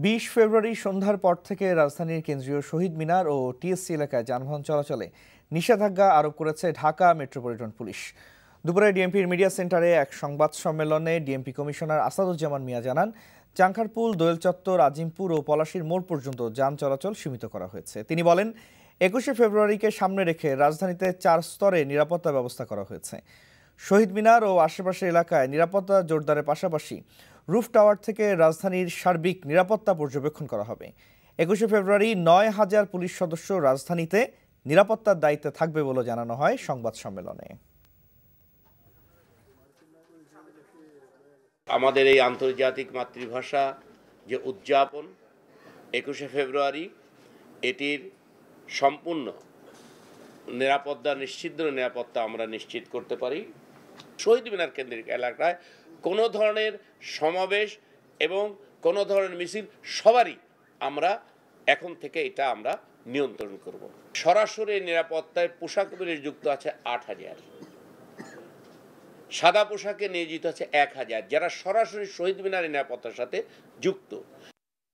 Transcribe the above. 20 February सन्ध्यार पर थेके राजधानीर केंद्रीय शहीद मिनार और टीएससी एलाकाय यानबाहन चलाचले निषेधाज्ञा आरोप करेছে ঢাকা মেট্রোপলিটন পুলিশ। दुपुरे ডিএমপির মিডিয়া সেন্টারে एक সংবাদ সম্মেলনে ডিএমপি কমিশনার असादुज्जामान मिया জানান চাংখারপুল, দোয়েল চত্বর, আজিমপুর और পলাশীর মোড় পর্যন্ত যান চলাচল সীমিত করা হয়েছে। তিনি বলেন একুশে ফেব্রুয়ারিকে সামনে রেখে রাজধানীতে 4 স্তরে নিরাপত্তা ব্যবস্থা করা হয়েছে। শহীদ মিনার और আশেপাশের এলাকায় নিরাপত্তা জোরদারের পাশাপাশি रूफ टावर থেকে রাজধানীর সার্বিক নিরাপত্তা পর্যবেক্ষণ করা হবে। 21 ফেব্রুয়ারি 9000 পুলিশ সদস্য রাজধানীতে নিরাপত্তার দায়িত্বে থাকবে বলে জানানো হয় সংবাদ সম্মেলনে। আমাদের এই আন্তর্জাতিক মাতৃভাষা যে উদযাপন 21 ফেব্রুয়ারি এটির সম্পূর্ণ নিরাপত্তা নিরাপত্তা আমরা নিশ্চিত করতে পারি। শহীদ মিনার কেন্দ্রিক এলাকায় কোনো ধরনের সমাবেশ এবং কোনো ধরনের মিছিল সবারই আমরা এখন থেকে এটা আমরা নিয়ন্ত্রণ করব। সরাসরি নিরাপত্তায় পোশাক পুলিশ যুক্ত আছে 8000, সাদা পোশাকে নিয়োজিত আছে 1000, যারা সরাসরি শহীদ মিনারের নিরাপত্তার সাথে যুক্ত।